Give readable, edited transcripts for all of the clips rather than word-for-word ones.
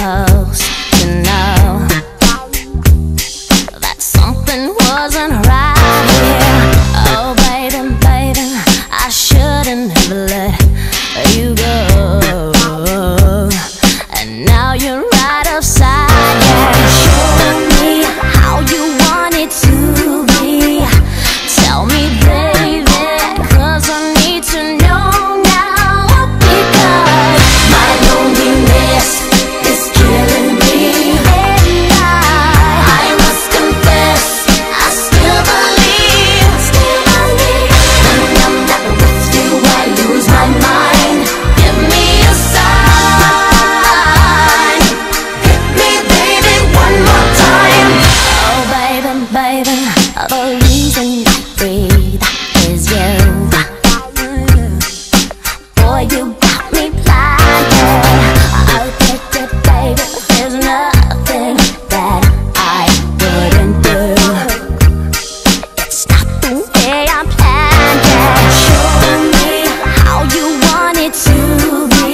supposed to know that something wasn't right here. Oh baby, baby, I shouldn't have let you go, and now you're right upside down. Show me how you want it to be. Tell me, baby, 'cause I need to know. Baby, the reason I breathe is you. Boy, you got me blinded. I'll take it, baby, there's nothing that I wouldn't do. It's not the way I planned it. Show me how you want it to be.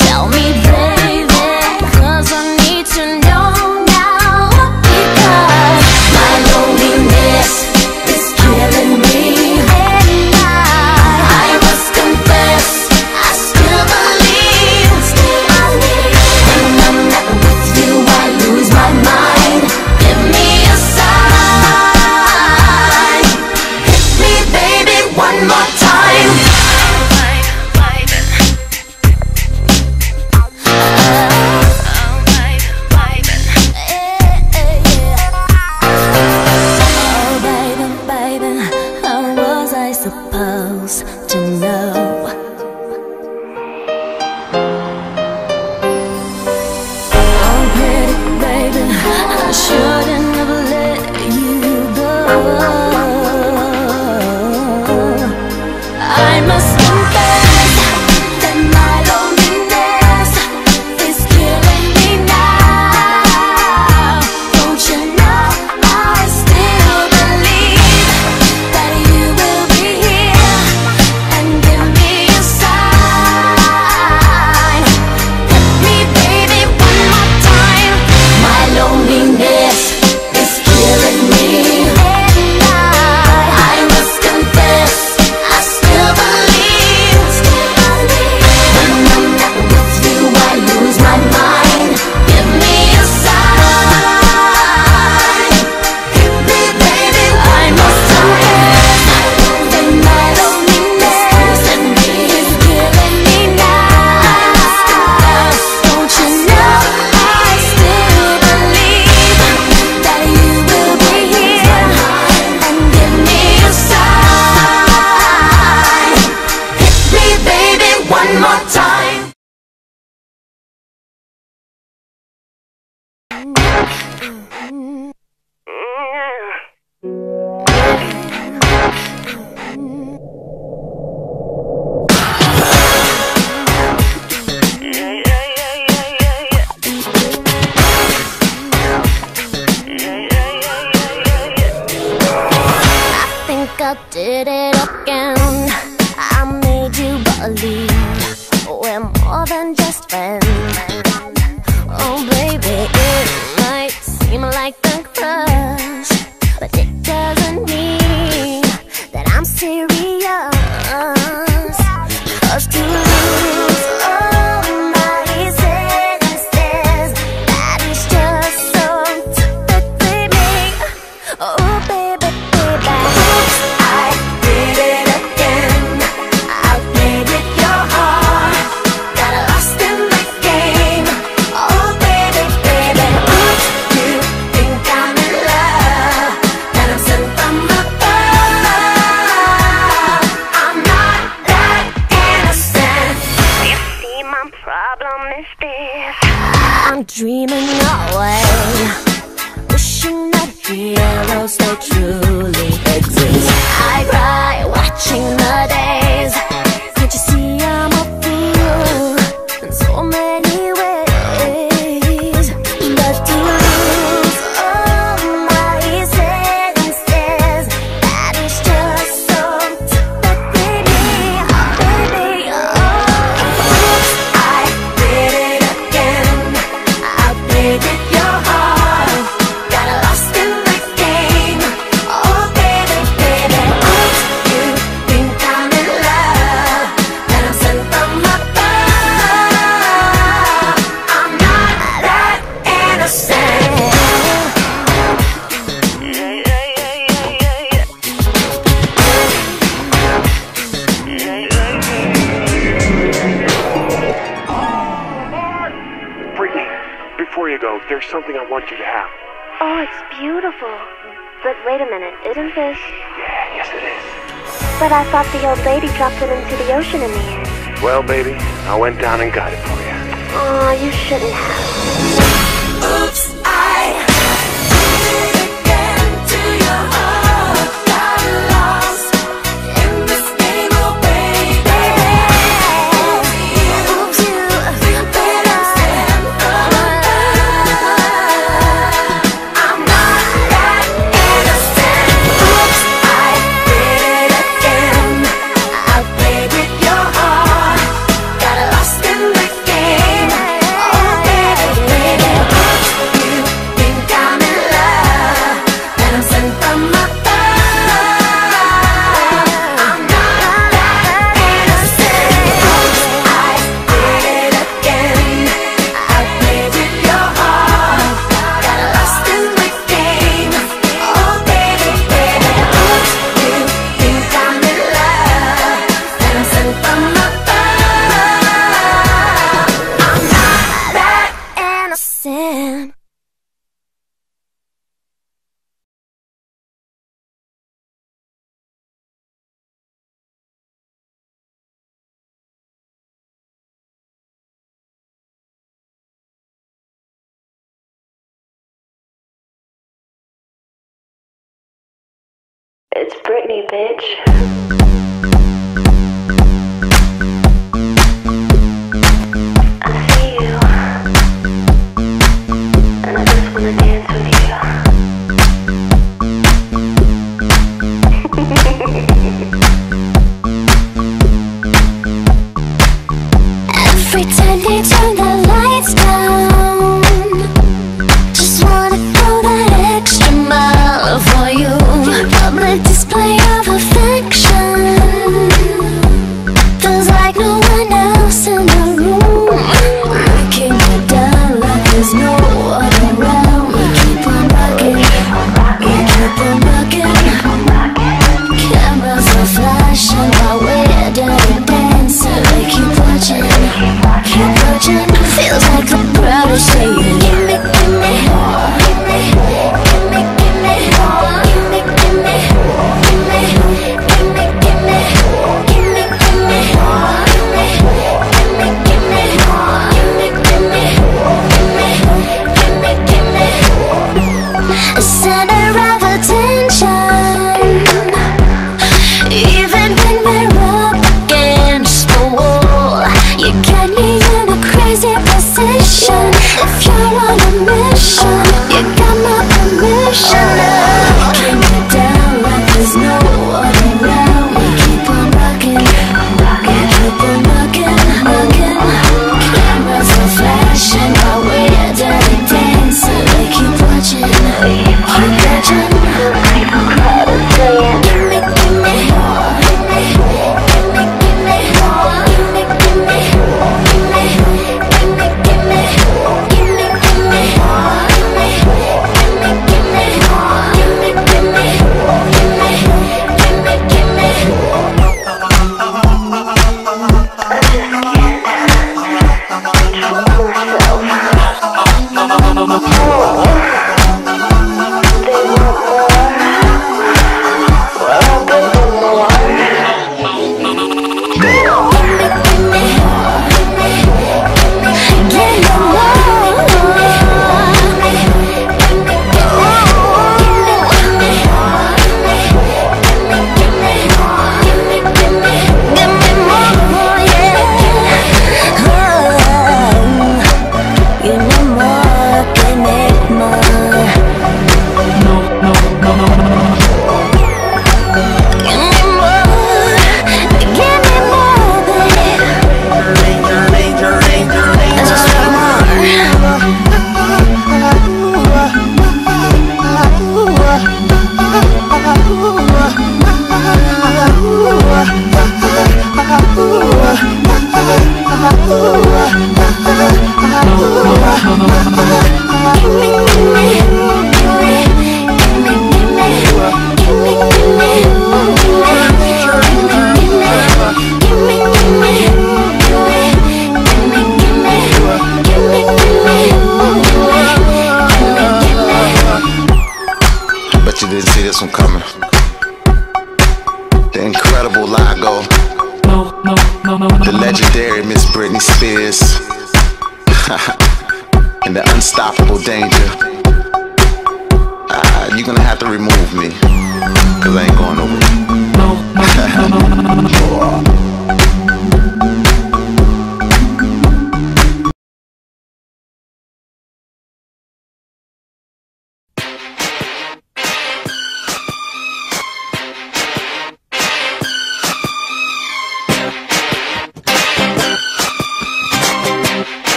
Tell me, baby, 'cause I need to know. Supposed to know Oh pretty baby, I shouldn't have let you go. I must confess that my loneliness is killing me now. Don't you know I still believe that you will be here one more time. I think I did it again. I made you believe we're more than just friends. Oh baby, it might seem like a crush, but it doesn't mean that I'm serious. 'Cause to lose all my senses, that is just so typically me. Oh baby, baby, oops, I did it again. I've made it your heart. I'm dreaming away, wishing that heroes they truly exist. I cry watching the days. Can't you see I'm a fool in so many ways? But to lose all my senses, that is just so typically me. Baby, oh, oops, I did it again. before you go, there's something I want you to have. Oh, it's beautiful. But wait a minute, isn't this? Yeah, yes it is. But I thought the old lady dropped it into the ocean in the end. Well, baby, I went down and got it for you. Aw, you shouldn't have. Oops. It's Britney, bitch. Spears and the unstoppable danger. You're gonna have to remove me, cause I ain't going nowhere.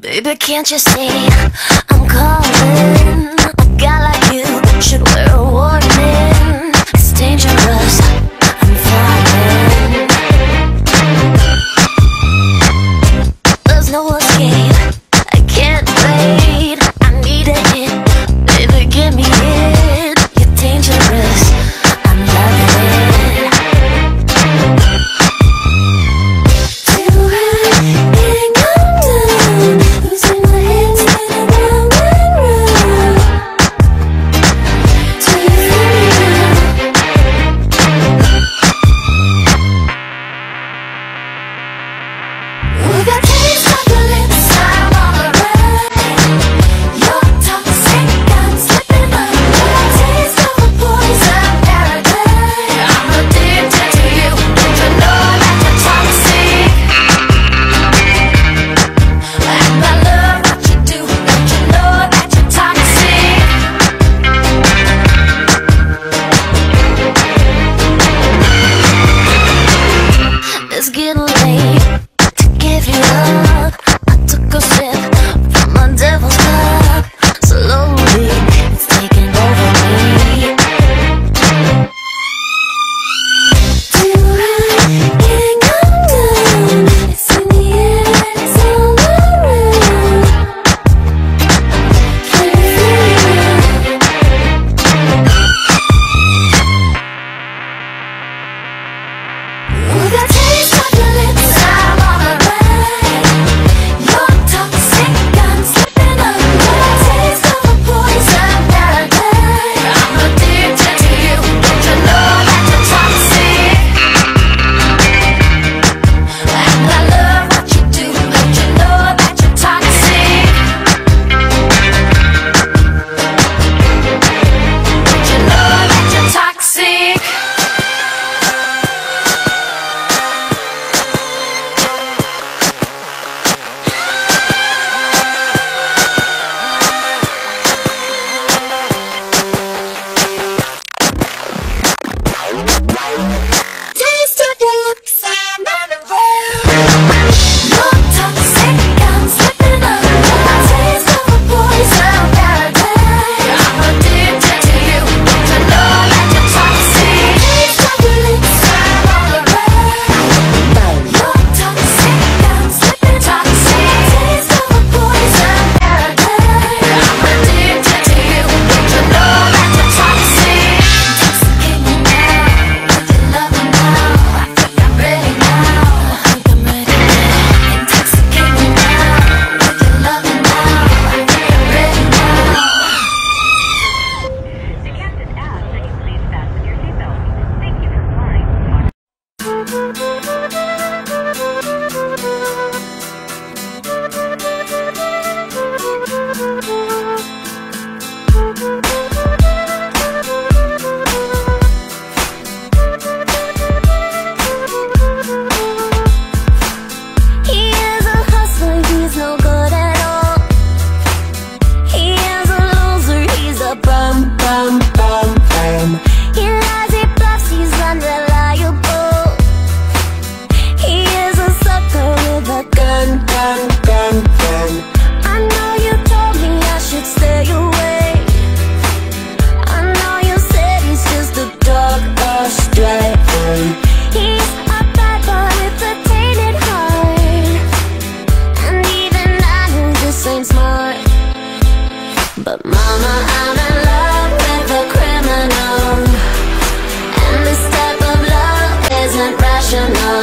Baby, can't you see I'm calling? A guy like you should wear a warning. It's dangerous, I'm falling. There's no escape, I can't wait. I need a hit, baby, give me it. You're dangerous, I'm loving it. Too high, getting undone.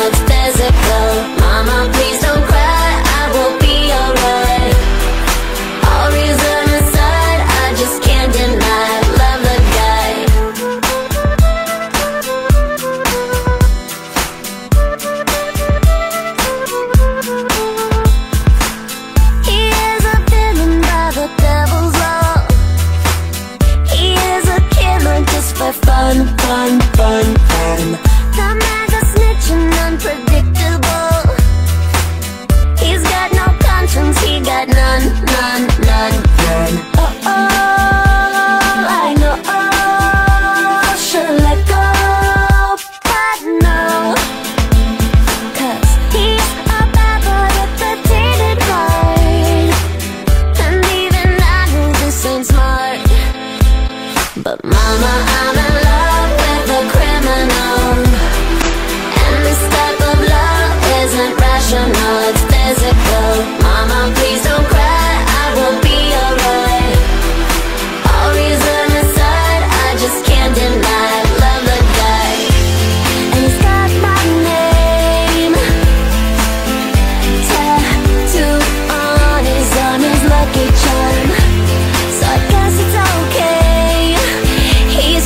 It's physical. Mama, please don't cry, I will be Charm. So I guess it's okay. He's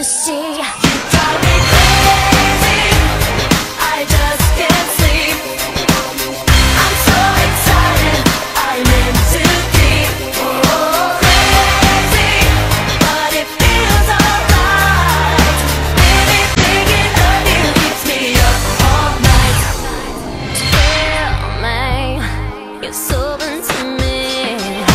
you see? You drive me crazy, I just can't sleep. I'm so excited, I'm in too deep. Oh, crazy, but it feels alright. Baby, thinking of you keeps me up all night. Tell me, you're so been to me. Yeah.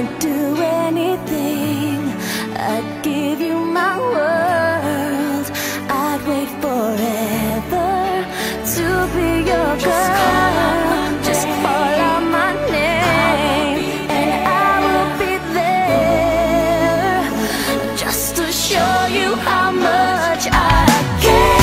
I'd do anything, I'd give you my world, I'd wait forever to be your girl. Just call out my name and I will be there, just to show you how much I care.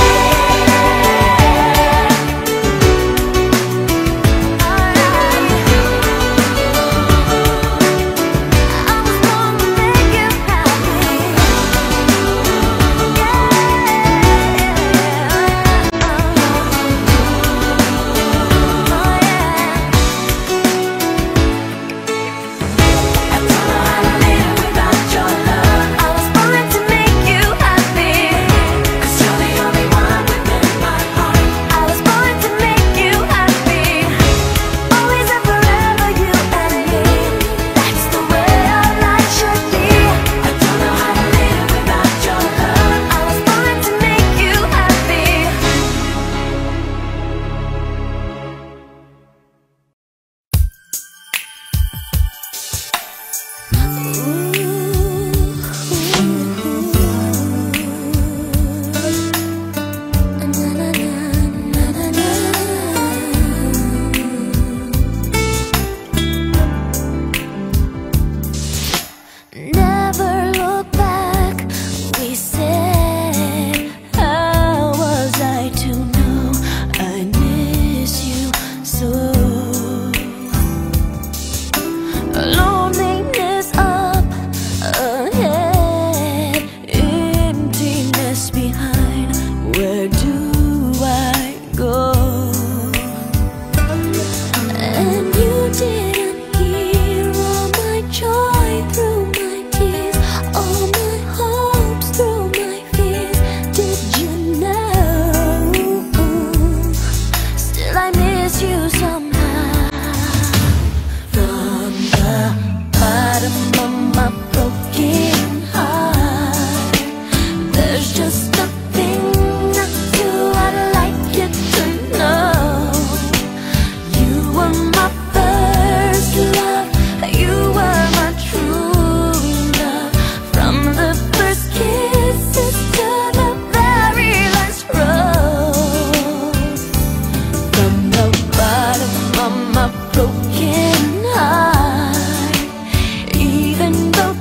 Broken heart, even though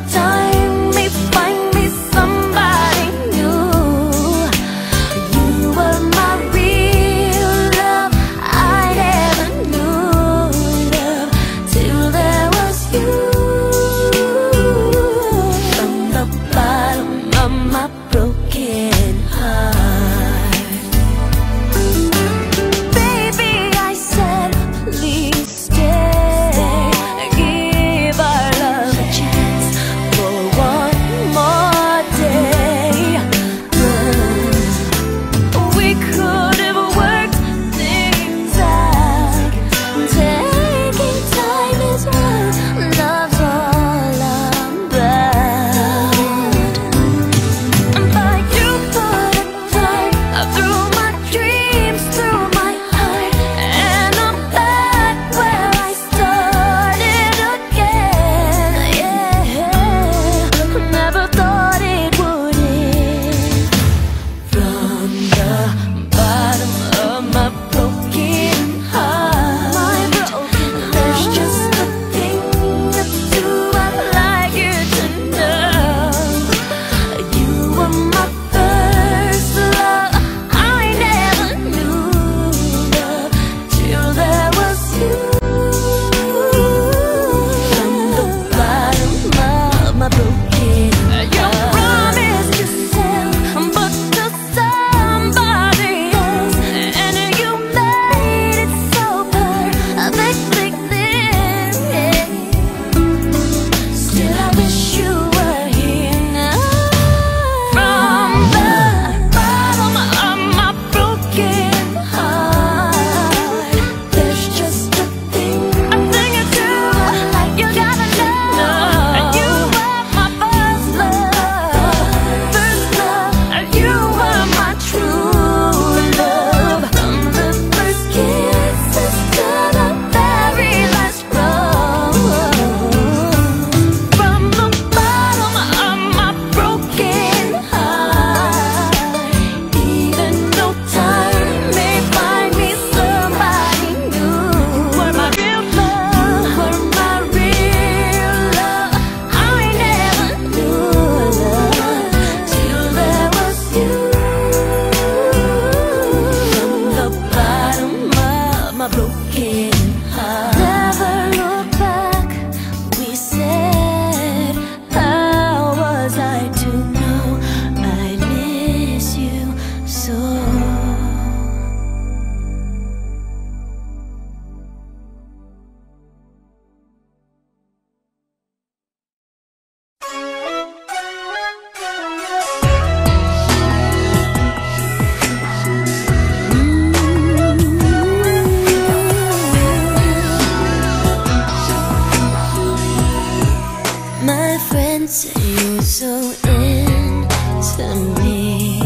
could say you're so into me,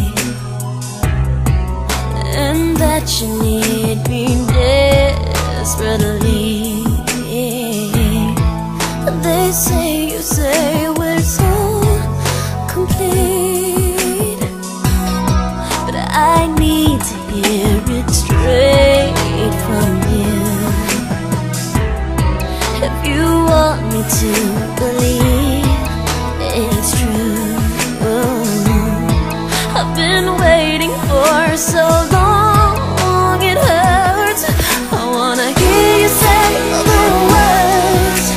and that you need me desperately. They say you say we're so complete, but I need to hear it straight from you. If you want me to believe it's true, I've been waiting for so long, it hurts. I wanna hear you say the words.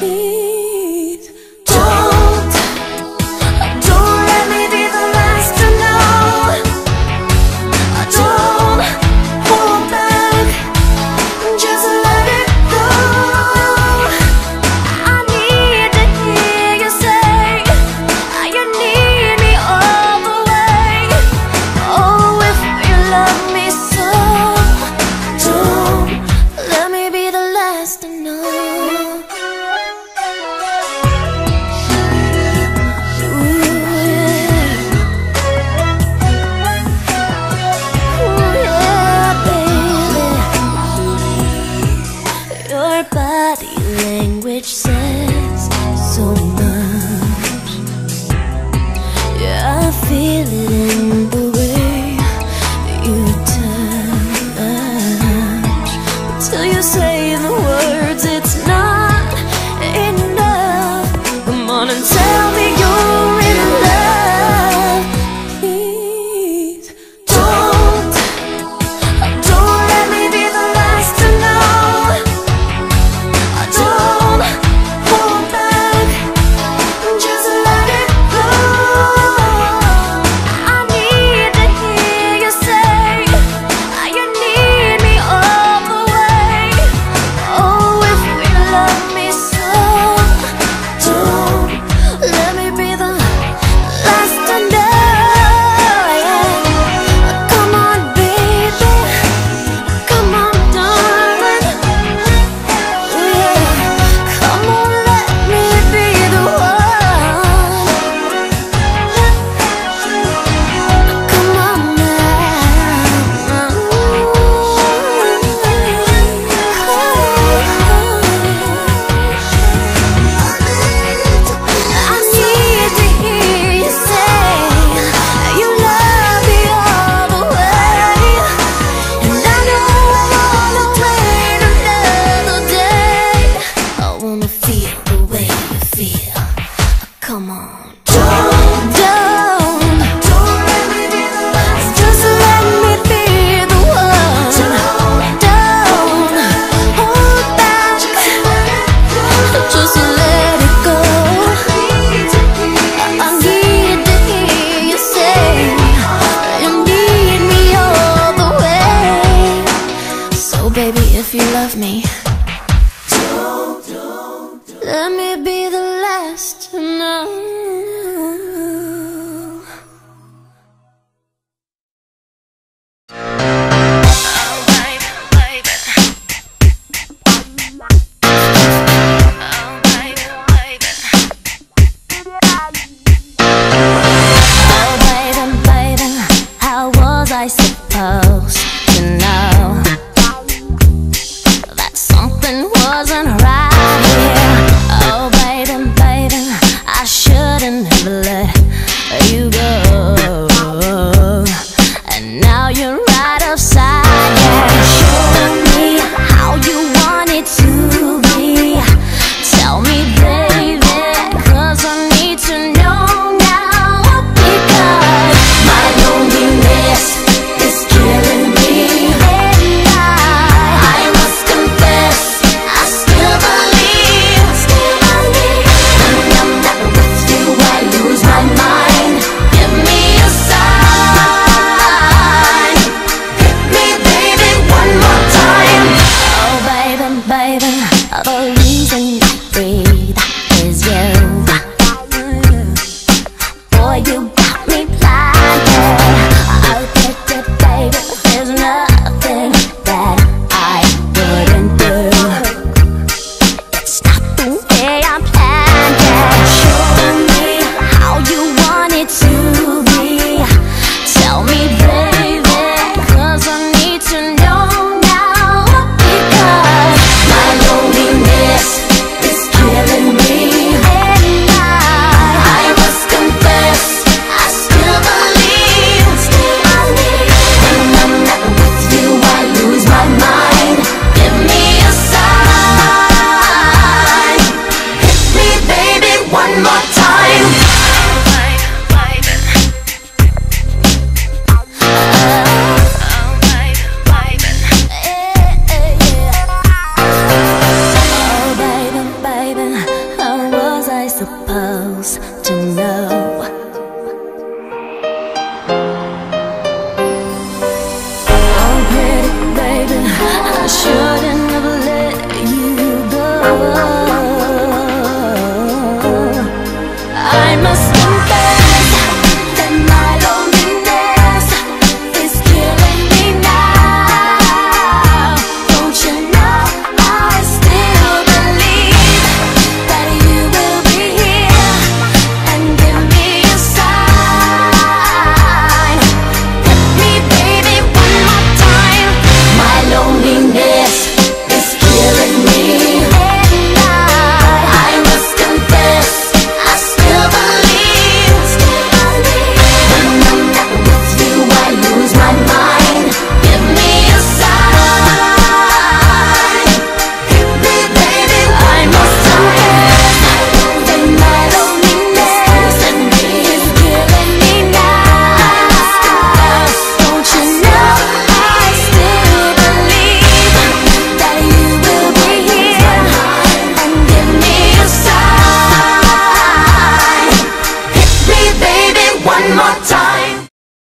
Please don't let me be the last to know. I don't hold back, just let it go. I need to hear you say you need me all the way. Oh, if you love me so, don't let me be the last to know. Your body language says so much. Yeah, I feel it in the way you touch. Till you say the words, it's not enough. Come on and tell me you're in love. Please don't let me be the last to know. I don't hold back, just let it go. I need to hear you say you need me all the way. Oh, if you love me so, don't let me be the last to know. Come on, baby, come on, darling. Come on, let me be the one. Come on now. I need to hear you say you love me all the way. And I know I wanna wait another day. I wanna feel the way you feel. Come on, don't let me be the last. Just let me be the one. Don't hold back, just let it go. I need to hear you say you need me all the way. So baby, if you love me, let me be the last to know. Oh baby, baby, how was I supposed to know that something wasn't right here? Oh baby, baby, I should supposed to know? Oh pretty baby, I shouldn't have let you go. I must confess that my loneliness is killing me now. Don't you know I still believe that you will be here and give me a sign. Hit me baby one more time. My loneliness is killing me. I must confess I still believe. When I'm not with you I lose my mind. Give me a sign. Hit me baby one more time. That my loneliness is killing me now. Don't you know I still believe that you will be here and give me a sign. Hit me baby one more time. I think I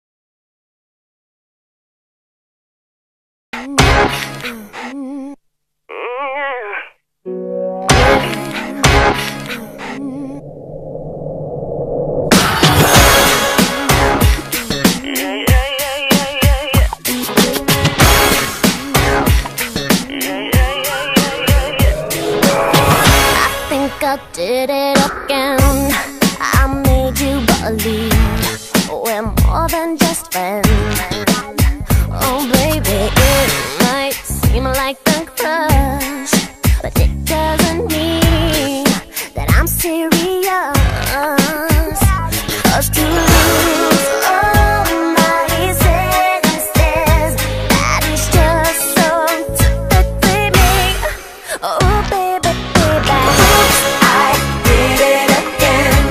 did it again. I made you believe we're more than just friends. Oh baby, it might seem like a crush, but it doesn't mean that I'm serious. 'Cause to lose all my senses, that is just so typically me. Oh baby, baby, I did it again.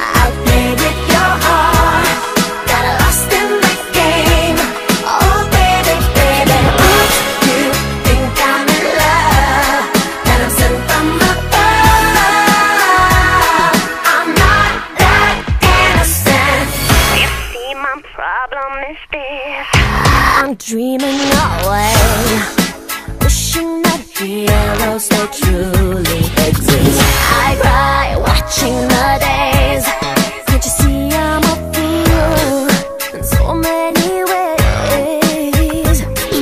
I played with your heart, got lost in the game. Oh baby, baby, you think I'm in love, that I'm sent from above. I'm not that innocent. You see, my problem is this: I'm dreaming away, wishing that heroes they truly exist. I cry watching the days. Can't you see I'm a fool in so many ways?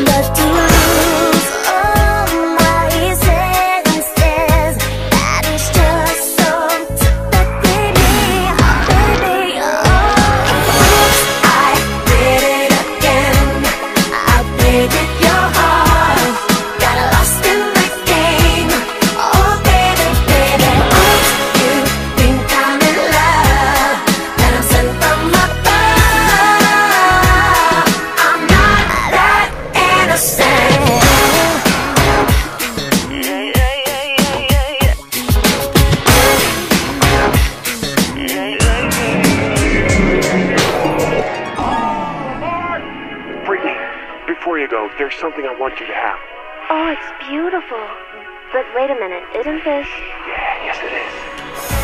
But to lose all my senses, that is just so typically me. Baby, I did it again. I played with your heart, got lost in the game. Oh baby, baby, you think I'm in love, that I'm sent from above. I'm not that innocent. Britney, before you go, there's something I want you to have. Oh, it's beautiful. But wait a minute, isn't this? Yeah, yes it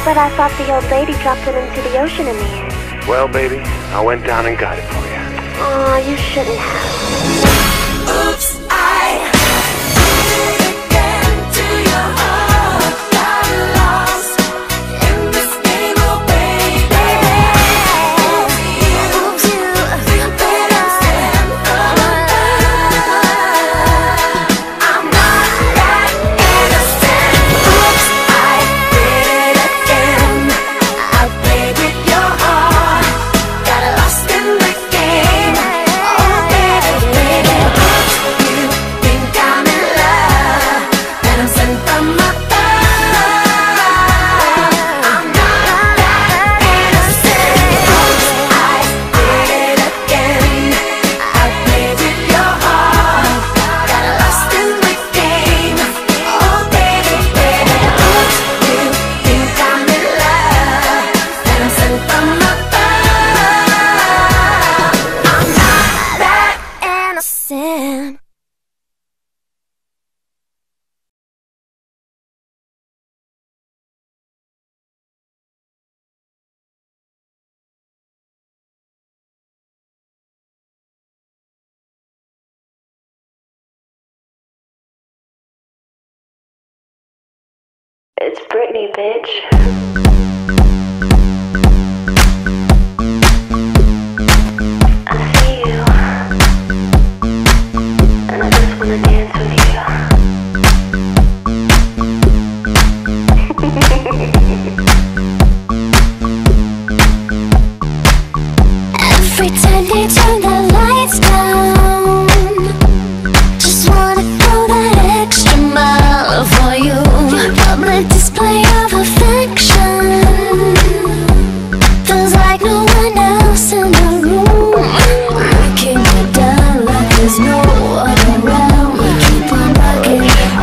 But I thought the old lady dropped it into the ocean in the end. is. Well, baby, I went down and got it for you. Aw, you shouldn't have. Oops, I did it again to your heart. Got lost in this game, oh baby. Oops, you think that I'm sent from above. I'm not that innocent. Oops, I did it again. I played with your heart, got lost in the game. Oh baby, baby. Britney, bitch. Every time they turn the lights down, just wanna go that extra mile for you. Public display of affection feels like no one else in the room. We can get down like there's no one around. We keep on rocking, we keep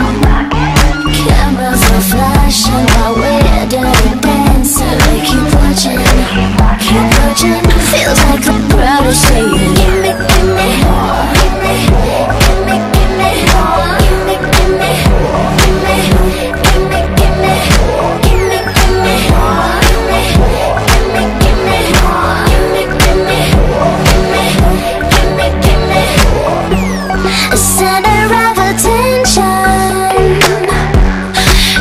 on rocking. Cameras are flashing while we're dancing. They keep watching. Feels like the crowd is saying, gimme, gimme, gimme, gimme, gimme, gimme, gimme, gimme, gimme, gimme, gimme, gimme, gimme, gimme, gimme, gimme, gimme, gimme, gimme, gimme, gimme, gimme. A center of attention,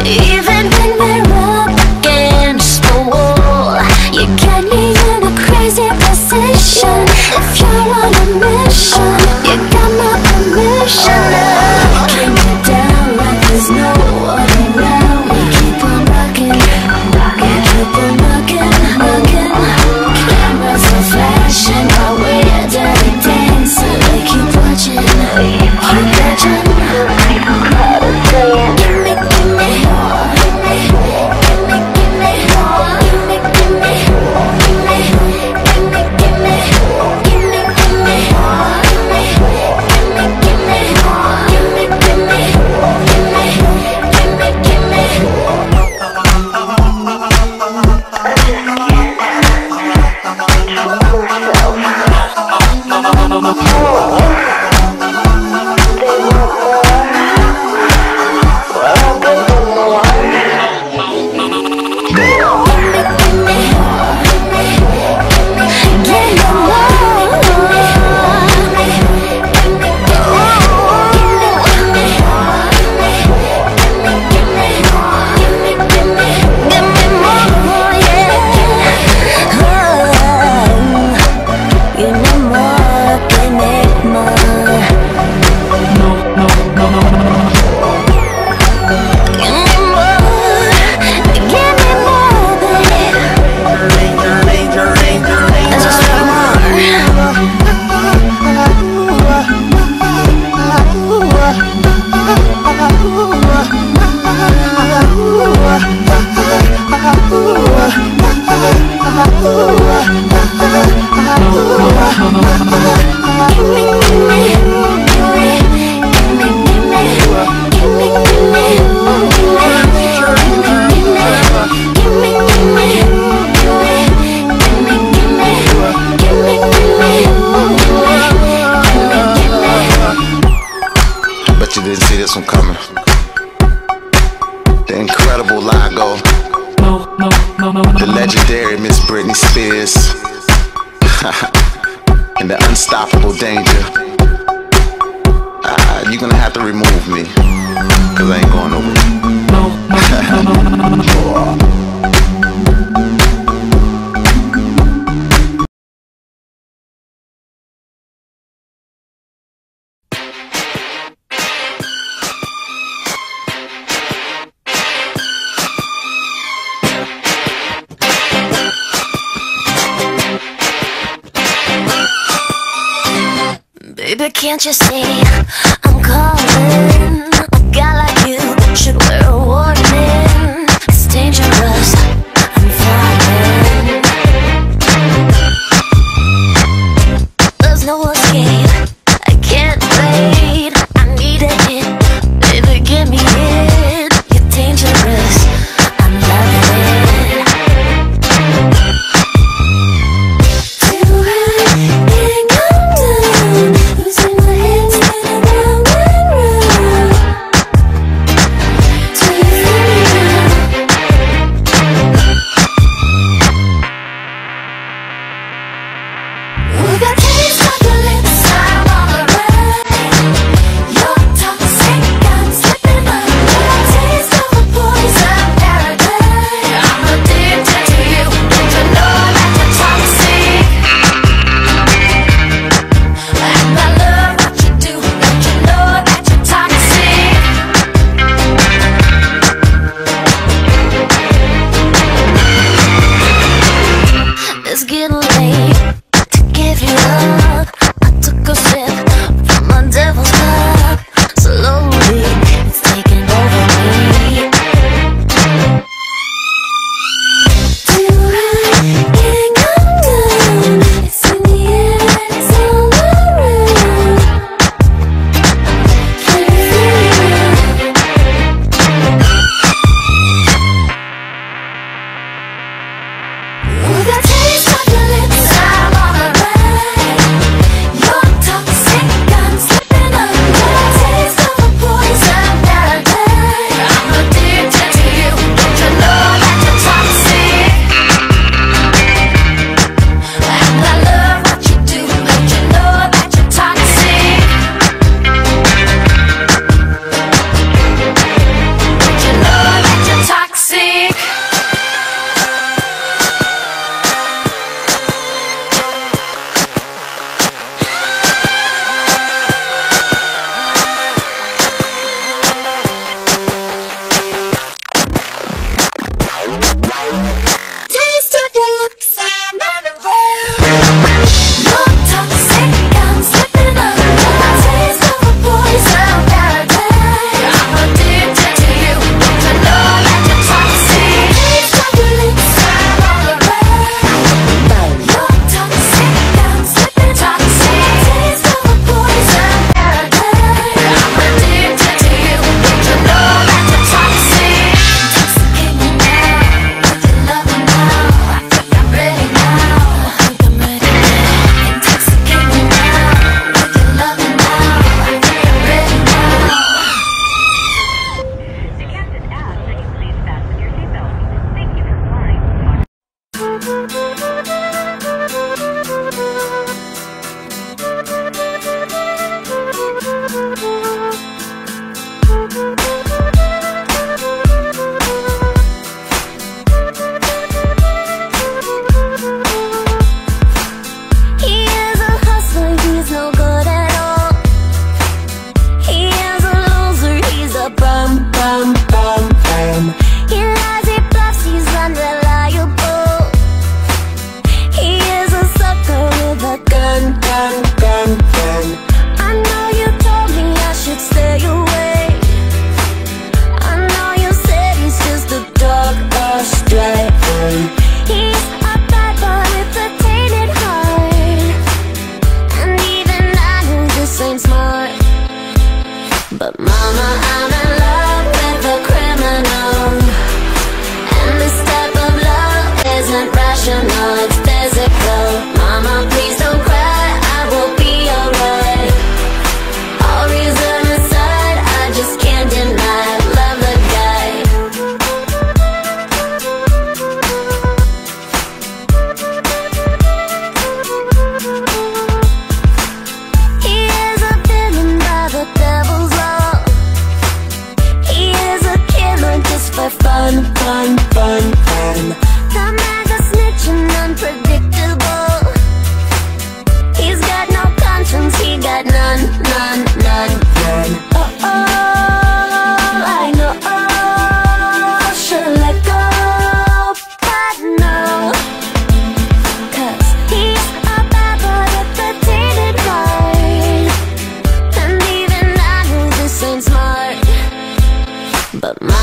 even when we're up against the wall. You got me in a crazy position. If you're on a mission, you got my permission. We can get down like there's no one around. We keep on rocking, we keep on rocking, rocking. Cameras are flashing while we're dancing. They keep watching, keep watching. You didn't see this one coming. The incredible Lago, the legendary Miss Britney Spears, and the unstoppable danger. You're gonna have to remove me, cause I ain't going nowhere. But can't you see I'm calling? A guy like you should wear a warning. It's dangerous, I'm falling. There's no escape, I can't wait. I need a hit, baby, give me it. You're dangerous, I'm loving it. Do I can't come down? Losing my head, spinning round and round.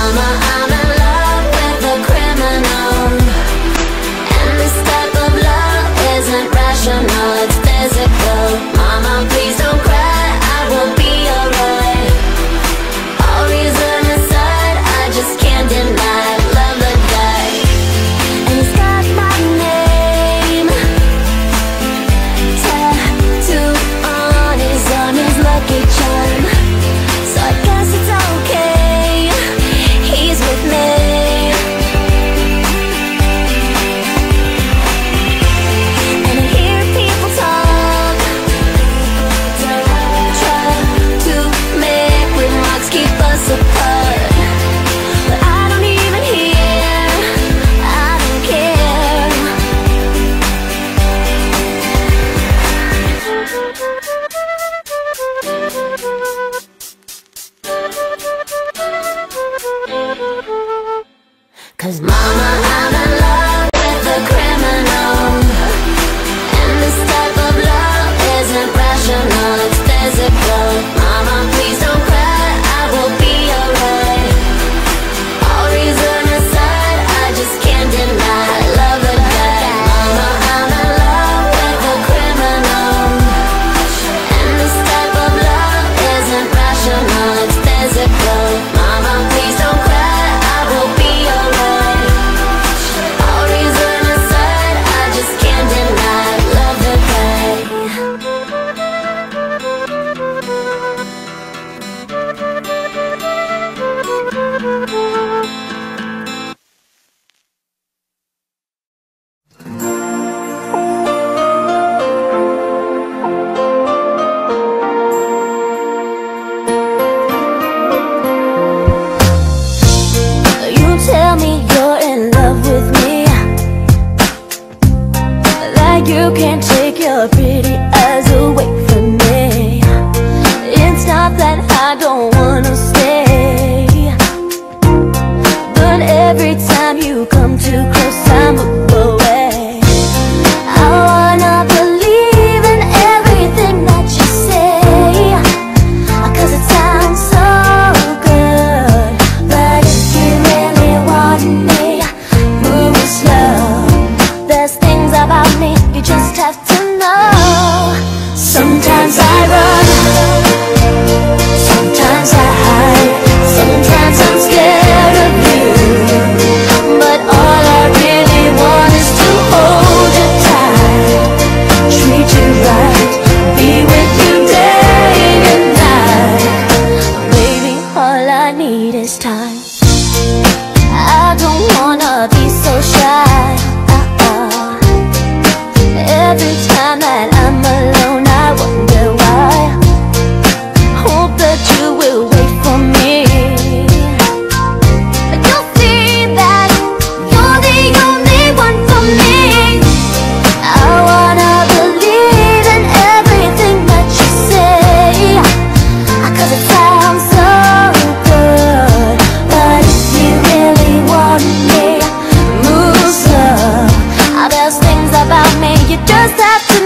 I'm in love with a criminal, and this type of love isn't rational, it's physical. Mama, please don't cry, I will be alright. All reason aside, I just can't deny love the guy, and he's got my name tattoo on his lucky charm. So I guess it's okay. Cause mama, I'm in love with a criminal, and this type of love isn't rational, it's physical. Mama, please don't cry, I will be alright. All reason aside, I just can't deny I love a guy. Mama, I'm in love with a criminal, and this type of love isn't rational, it's physical. Mama, please don't cry, that's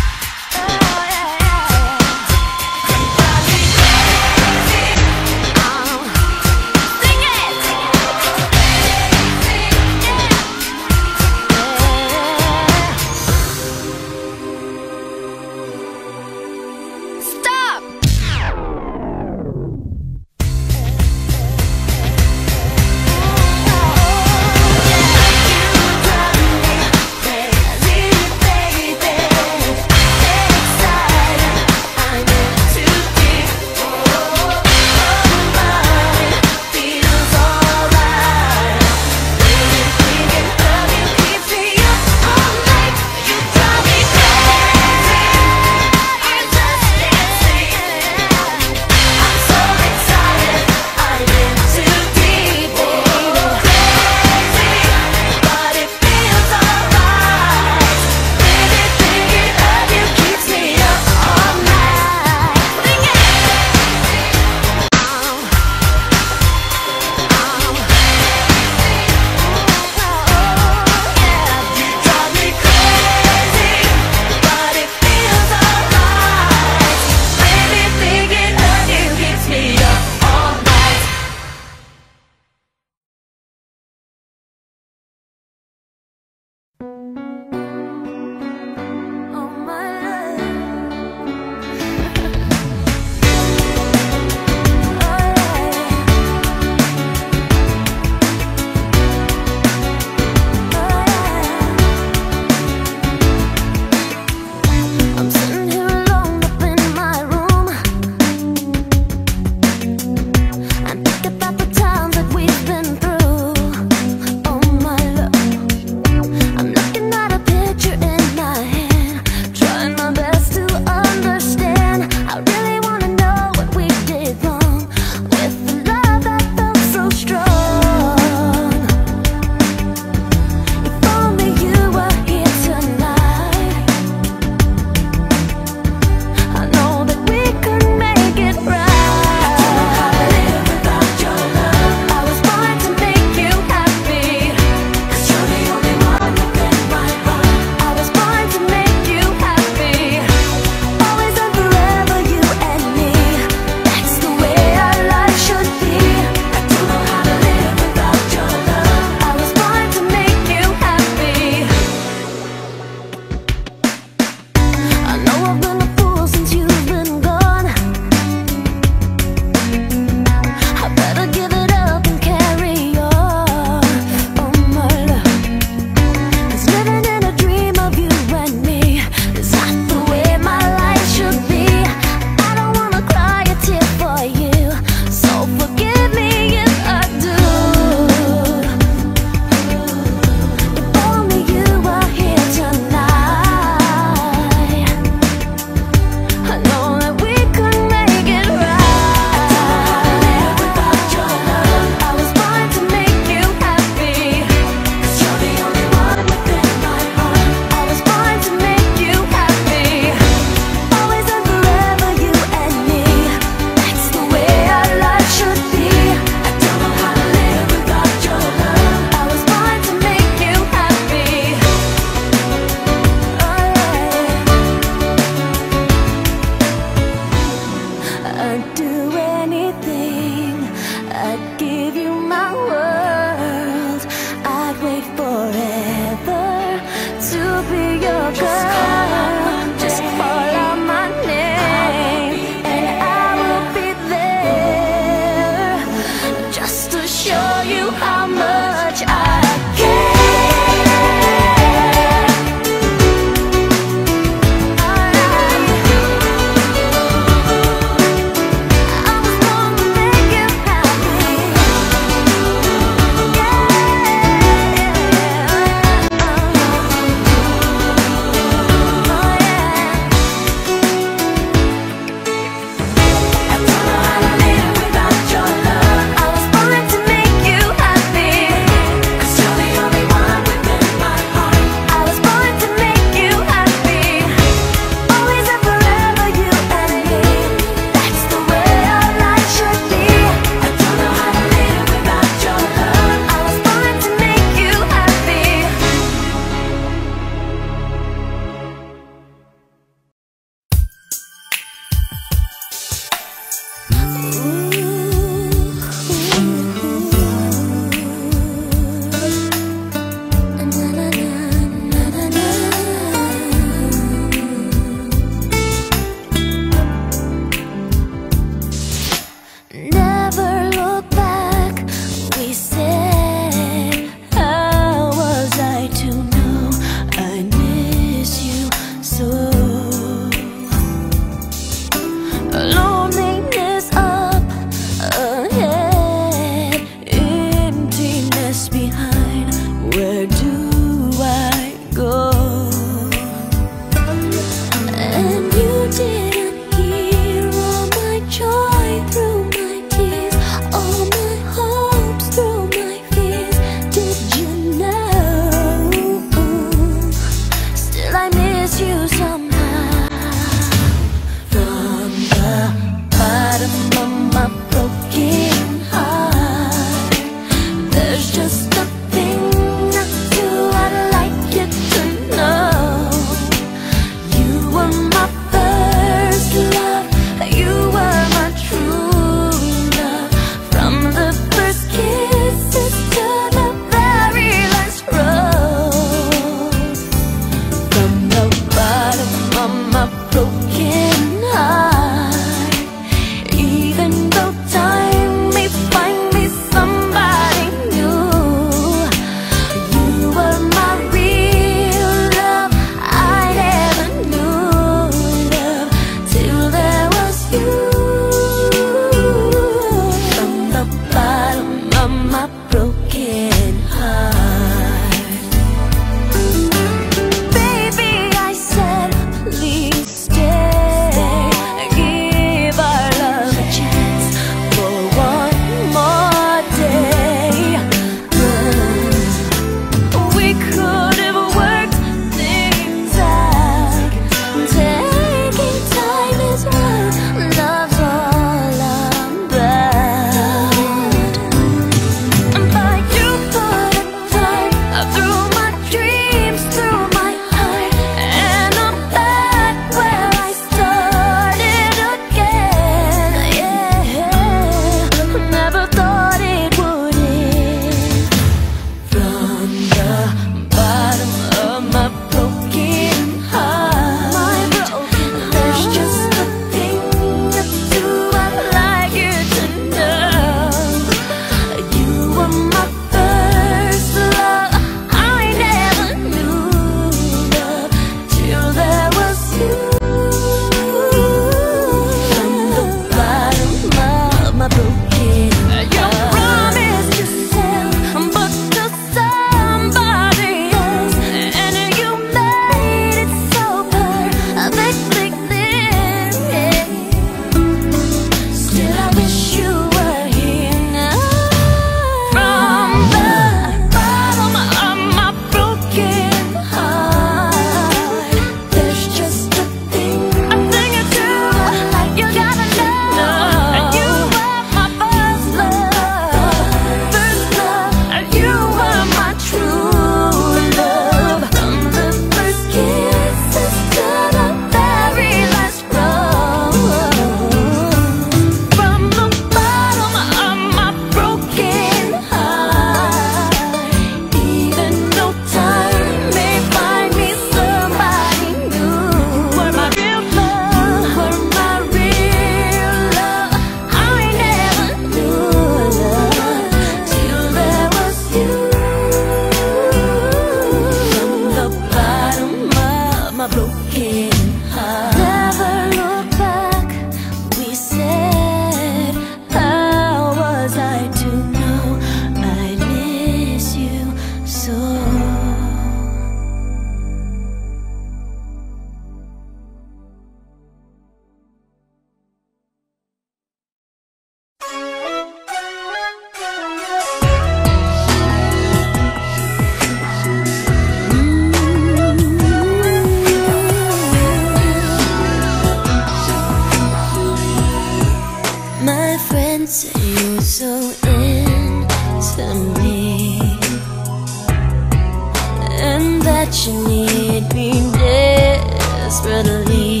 that you need me desperately.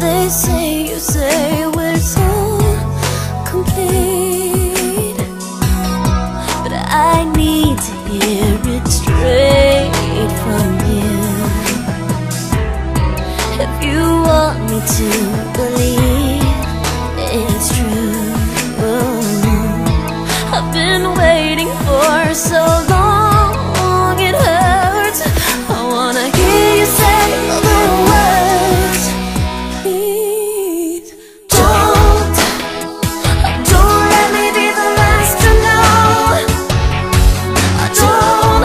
They say you say we're so complete, but I need to hear it straight from you. If you want me to believe it's true, I've been waiting for so long, it hurts. I wanna hear you say the words. Please don't let me be the last to know. I don't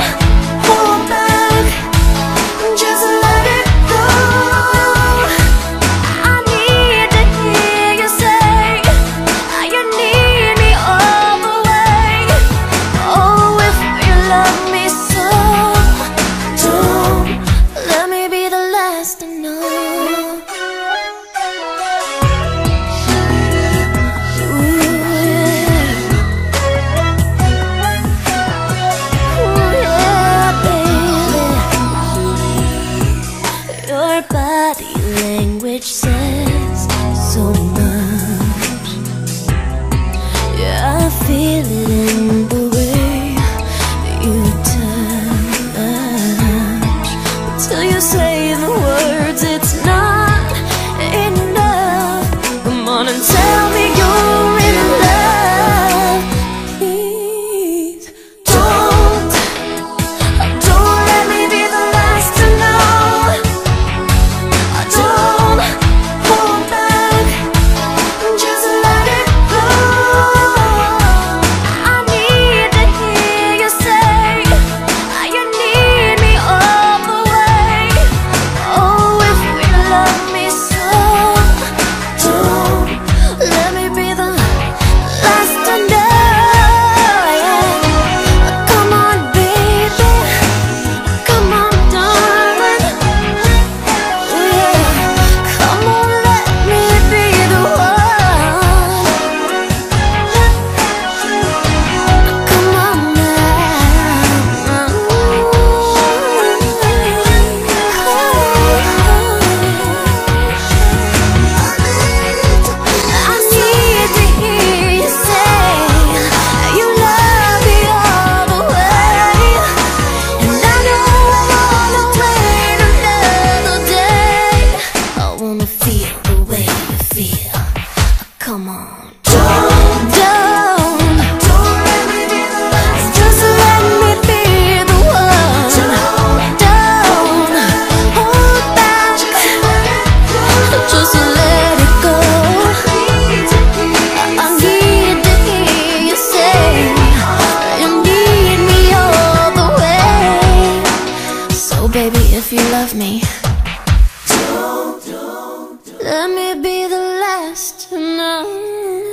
hold back, just let it go. I need to hear you say you need me all the way. Oh, if you love me so, don't let me be the last to know. Your body language says so much. Yeah, I feel it in the way you touch. But till you say the words, it's not enough. Come on and tell me you're in love. Please don't let me be the last to know. I don't hold back, just let it go. I need to hear you say you need me all the way. Oh, if you love me so, don't let me be the last to know. Come on, baby, come on, darling. Come on, let me be the one. Come on now. I need to hear you say you love me all the way. And I know I wanna wait another day. I wanna feel the way you feel. Come on, don't let me be the last. Just let me be the one. Don't hold back, just let it go. I need to hear you say you need me all the way. So baby, if you love me, let me be the last to know.